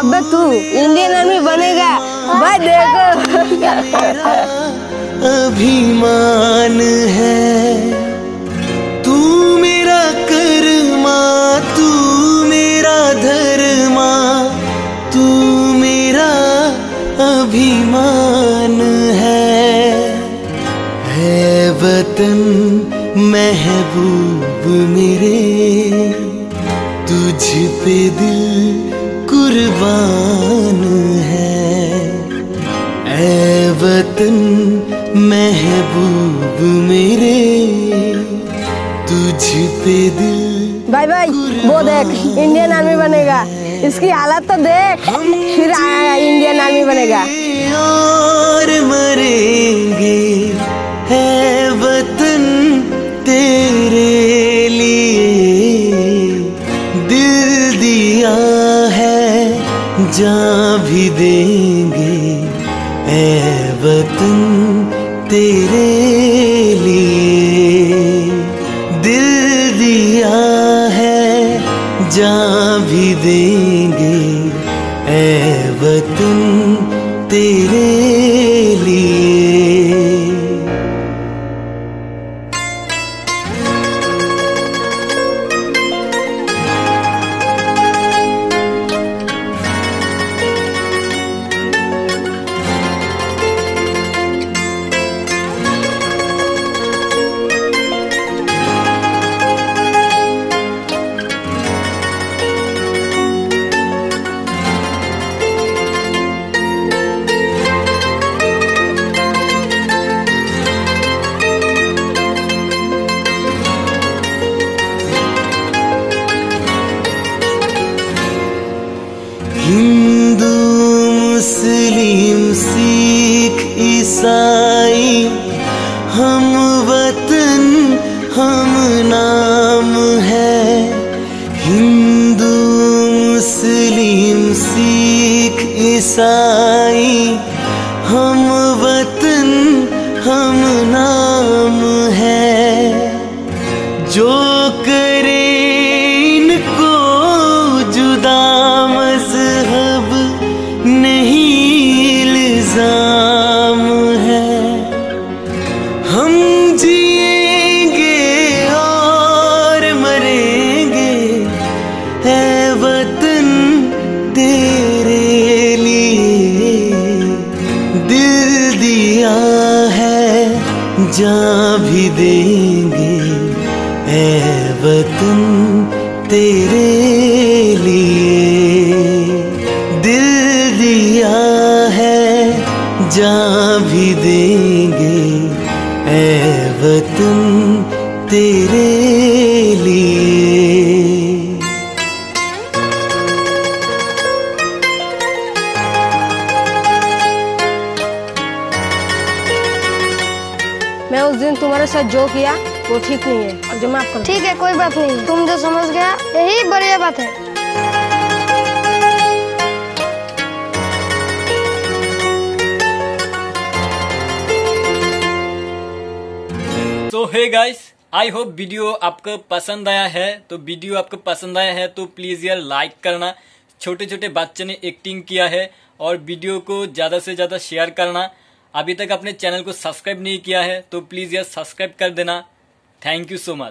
अबे तू Indian army बनेगा भाई देखो। अभिमान है तू मेरा कर्मा, तू मेरा धर्मा, तू मेरा अभिमान है वतन महबूब मेरे, तुझ पे दिल कुर्बान है। ऐ वतन महबूब मेरे, तुझ पे दिल। भाई भाई वो देख इंडियन आर्मी बनेगा, इसकी हालत तो देख, फिर आएगा इंडियन आर्मी बनेगा। और मरेंगे है वतन तेरे लिए, दिल दिया जा भी देंगे ऐ वतन तेरे लिए, दिल दिया है जा भी देंगे ऐ वतन तेरे लिए। हिंदू मुस्लिम सिख ईसाई हम वतन हम नाम है। हिंदू मुस्लिम सिख ईसाई हम वतन हम नाम है। जो करे इनको जुदा जा भी देंगे ऐ वतन तेरे लिए, दिल दिया है जा भी देंगे ऐ वतन तेरे लिए। मैं उस दिन तुम्हारे साथ जो किया वो ठीक नहीं है, और जो मैं आपको ठीक है कोई बात नहीं, तुम जो समझ गया यही बढ़िया बात है। तो hey guys, I hope video आपको पसंद आया है। तो वीडियो आपको पसंद आया है तो प्लीज यार लाइक करना, छोटे छोटे बच्चे ने एक्टिंग किया है, और वीडियो को ज्यादा से ज्यादा शेयर करना। अभी तक अपने चैनल को सब्सक्राइब नहीं किया है तो प्लीज़ यार सब्सक्राइब कर देना। Thank you so much.